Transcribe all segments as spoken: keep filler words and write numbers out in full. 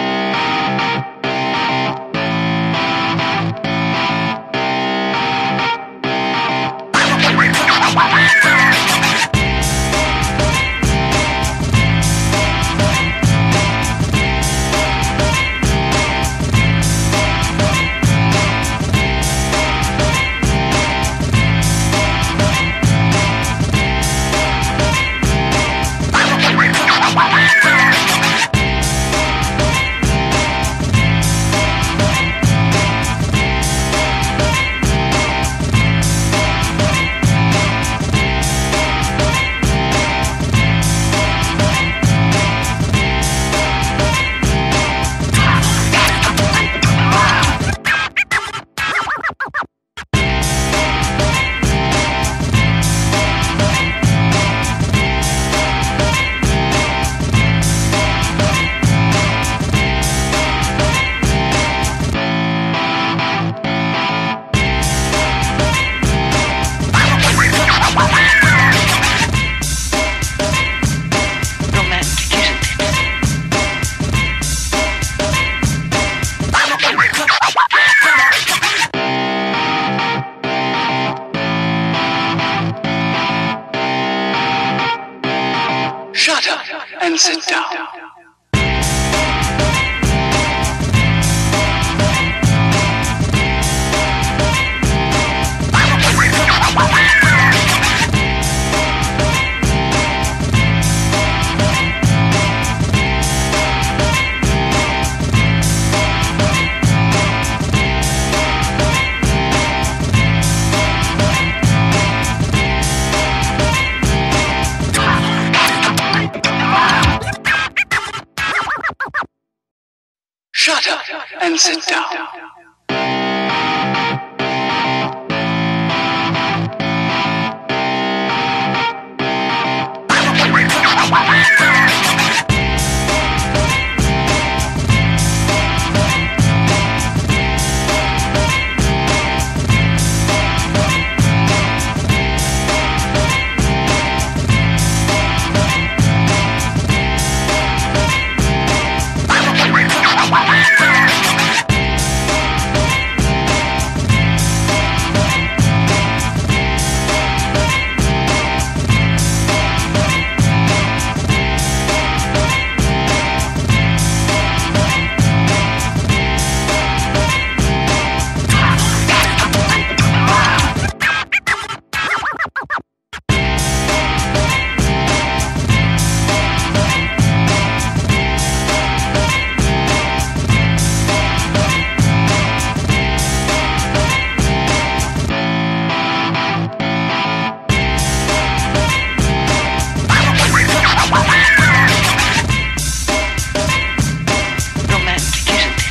Shut up and sit down.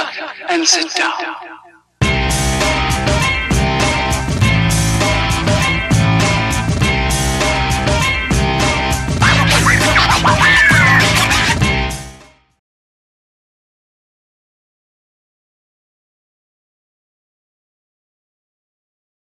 up and sit down.